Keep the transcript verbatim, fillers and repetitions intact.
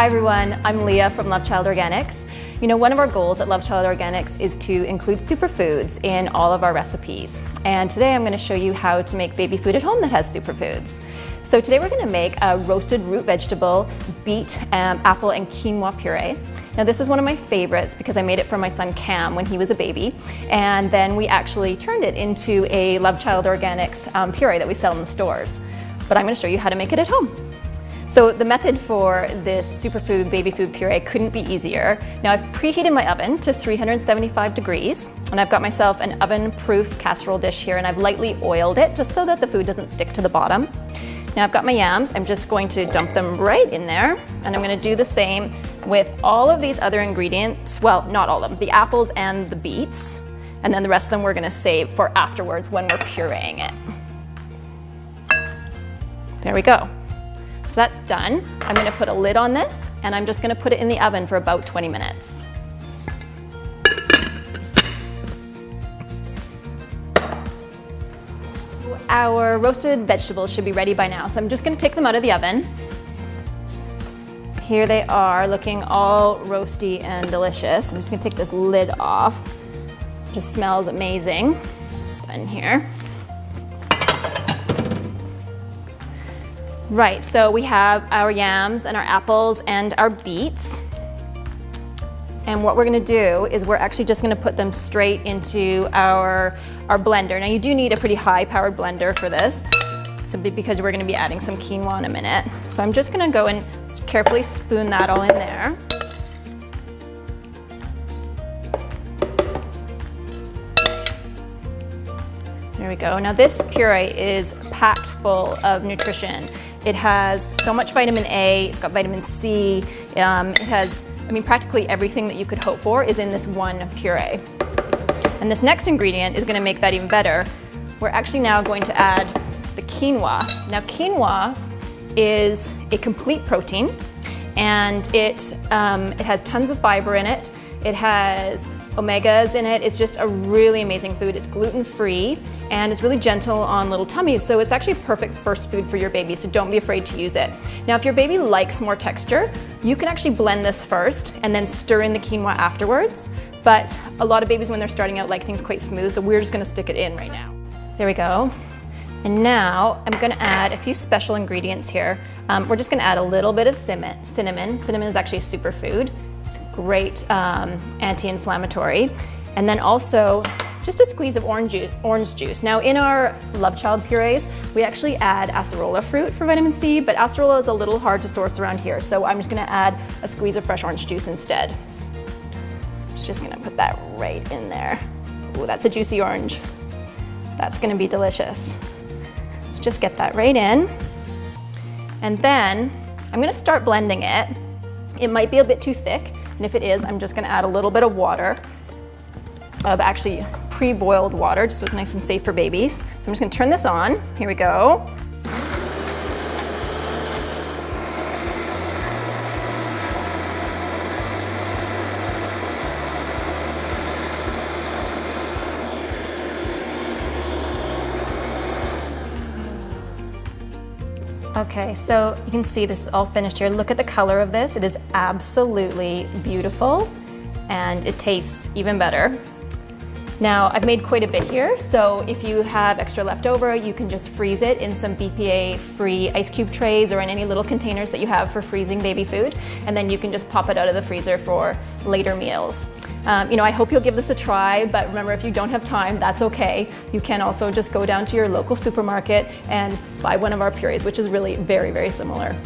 Hi everyone, I'm Leah from Love Child Organics. You know, one of our goals at Love Child Organics is to include superfoods in all of our recipes. And today I'm going to show you how to make baby food at home that has superfoods. So today we're going to make a roasted root vegetable, beet, um, apple and quinoa puree. Now this is one of my favorites because I made it for my son Cam when he was a baby, and then we actually turned it into a Love Child Organics um, puree that we sell in the stores. But I'm going to show you how to make it at home. So the method for this superfood baby food puree couldn't be easier. Now I've preheated my oven to three hundred seventy-five degrees, and I've got myself an oven-proof casserole dish here, and I've lightly oiled it just so that the food doesn't stick to the bottom. Now I've got my yams. I'm just going to dump them right in there, and I'm going to do the same with all of these other ingredients. Well, not all of them, the apples and the beets, and then the rest of them we're going to save for afterwards when we're pureeing it. There we go. So that's done. I'm going to put a lid on this, and I'm just going to put it in the oven for about twenty minutes. Our roasted vegetables should be ready by now, so I'm just going to take them out of the oven. Here they are, looking all roasty and delicious. I'm just going to take this lid off. It just smells amazing. Fun here. Right, so we have our yams and our apples and our beets. And what we're going to do is we're actually just going to put them straight into our, our blender. Now you do need a pretty high powered blender for this, simply because we're going to be adding some quinoa in a minute. So I'm just going to go and carefully spoon that all in there. There we go. Now this puree is packed full of nutrition. It has so much vitamin A, it's got vitamin C, um, it has, I mean, practically everything that you could hope for is in this one puree. And this next ingredient is going to make that even better. We're actually now going to add the quinoa. Now quinoa is a complete protein, and it, um, it has tons of fiber in it, it has omegas in it. It's just a really amazing food. It's gluten-free, and it's really gentle on little tummies, so it's actually perfect first food for your baby, so don't be afraid to use it. Now if your baby likes more texture, you can actually blend this first and then stir in the quinoa afterwards, but a lot of babies when they're starting out like things quite smooth, so we're just going to stick it in right now. There we go. And now I'm going to add a few special ingredients here. Um, we're just going to add a little bit of cinnamon. Cinnamon, cinnamon is actually a superfood. It's great um, anti-inflammatory, and then also just a squeeze of orange juice, orange juice. Now in our Love Child purees, we actually add acerola fruit for vitamin C, but acerola is a little hard to source around here, so I'm just going to add a squeeze of fresh orange juice instead. Just going to put that right in there. Oh, that's a juicy orange. That's going to be delicious. So just get that right in, and then I'm going to start blending it. It might be a bit too thick, and if it is, I'm just going to add a little bit of water, of actually pre-boiled water, just so it's nice and safe for babies. So I'm just going to turn this on. Here we go. Okay, so you can see this is all finished here. Look at the color of this. It is absolutely beautiful, and it tastes even better. Now, I've made quite a bit here, so if you have extra left over, you can just freeze it in some B P A-free ice cube trays or in any little containers that you have for freezing baby food, and then you can just pop it out of the freezer for later meals. Um, you know, I hope you'll give this a try, but remember, if you don't have time, that's okay. You can also just go down to your local supermarket and buy one of our purees, which is really very, very similar.